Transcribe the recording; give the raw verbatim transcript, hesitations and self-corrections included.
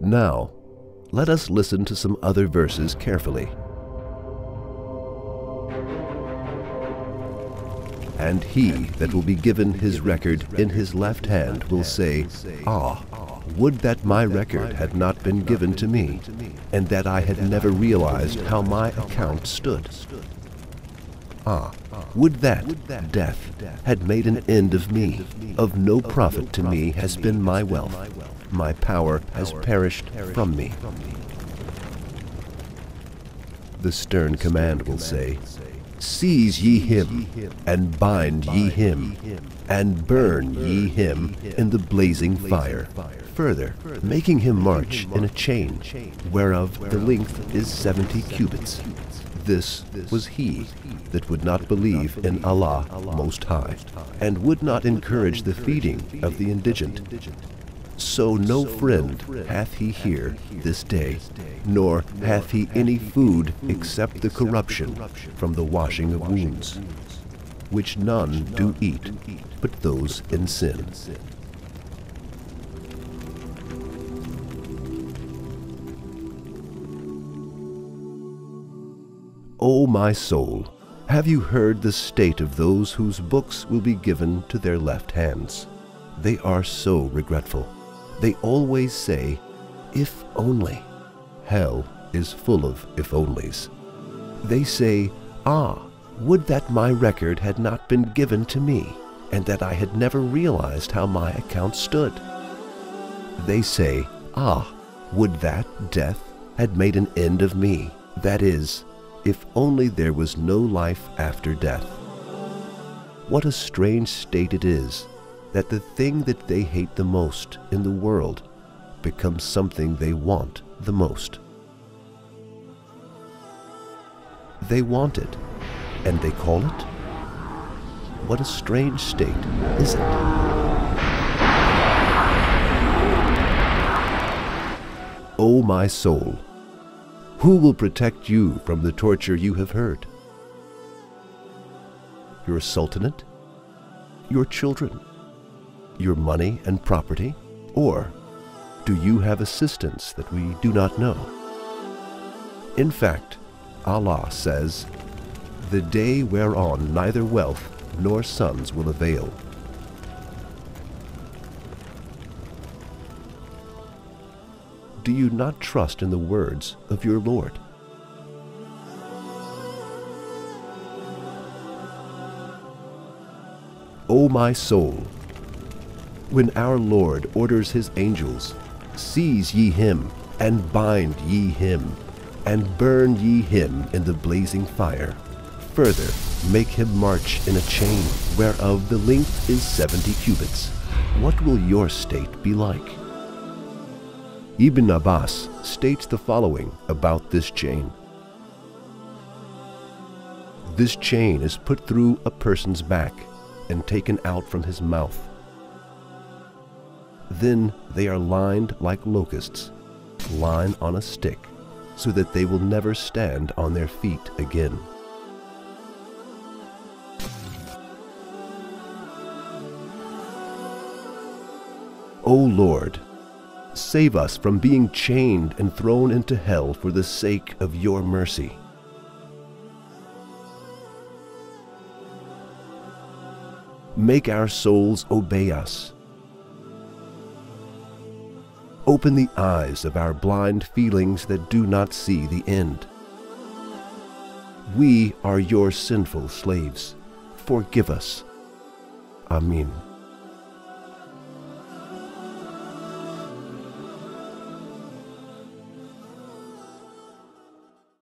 Now, let us listen to some other verses carefully. And he that will be given his record in his left hand will say, Ah, would that my record had not been given to me, and that I had never realized how my account stood. Ah, would that death had made an end of me. Of no profit to me has been my wealth. My power has perished from me. The stern command will say, Seize ye him, and bind ye him, and burn ye him in the blazing fire, further making him march in a chain, whereof the length is seventy cubits. This was he that would not believe in Allah Most High, and would not encourage the feeding of the indigent. So no friend hath he here this day, nor hath he any food except the corruption from the washing of wounds, which none do eat but those in sin. O my soul, have you heard the state of those whose books will be given to their left hands? They are so regretful. They always say, if only. Hell is full of if onlys. They say, ah, would that my record had not been given to me, and that I had never realized how my account stood. They say, ah, would that death had made an end of me, that is, if only there was no life after death. What a strange state it is, that the thing that they hate the most in the world becomes something they want the most. They want it, and they call it? What a strange state, is it? O my soul, who will protect you from the torture you have heard? Your sultanate? Your children? Your money and property? Or do you have assistance that we do not know? In fact, Allah says, the day whereon neither wealth nor sons will avail. Do you not trust in the words of your Lord? O my soul, when our Lord orders his angels, seize ye him, and bind ye him, and burn ye him in the blazing fire. Further, make him march in a chain, whereof the length is seventy cubits. What will your state be like? Ibn Abbas states the following about this chain. This chain is put through a person's back and taken out from his mouth. Then they are lined like locusts, line on a stick, so that they will never stand on their feet again. O Lord, save us from being chained and thrown into hell for the sake of your mercy. Make our souls obey us. Open the eyes of our blind feelings that do not see the end. We are your sinful slaves. Forgive us. Amen.